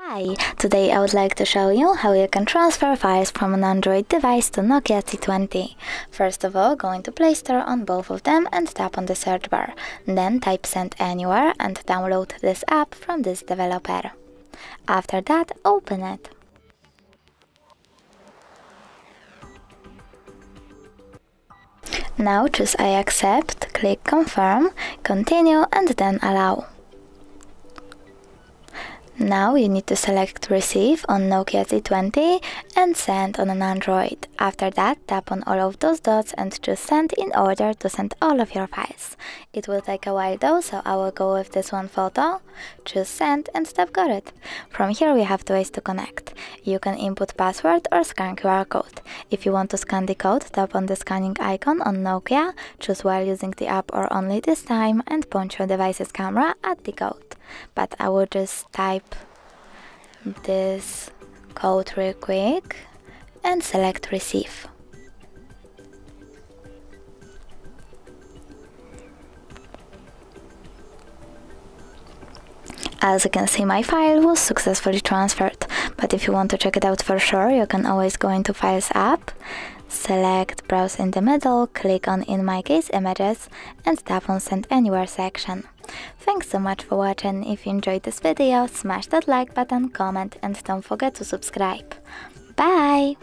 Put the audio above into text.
Hi, today I would like to show you how you can transfer files from an Android device to Nokia C20. First of all, go into Play Store on both of them and tap on the search bar. Then type Send Anywhere and download this app from this developer. After that, open it. Now choose I accept, click confirm, continue and then allow. Now you need to select receive on Nokia C20 and send on an Android. After that, tap on all of those dots and choose send in order to send all of your files. It will take a while though, so I will go with this one photo, choose send and tap got it. From here we have two ways to connect. You can input password or scan QR code. If you want to scan the code, tap on the scanning icon on Nokia, choose while using the app or only this time, and point your device's camera at the code. But I will just type this code real quick and select receive. As you can see, my file was successfully transferred, but if you want to check it out for sure, you can always go into Files app, select Browse in the middle, click on in my case Images and tap on Send Anywhere section. Thanks so much for watching. If you enjoyed this video, smash that like button, comment and don't forget to subscribe. Bye!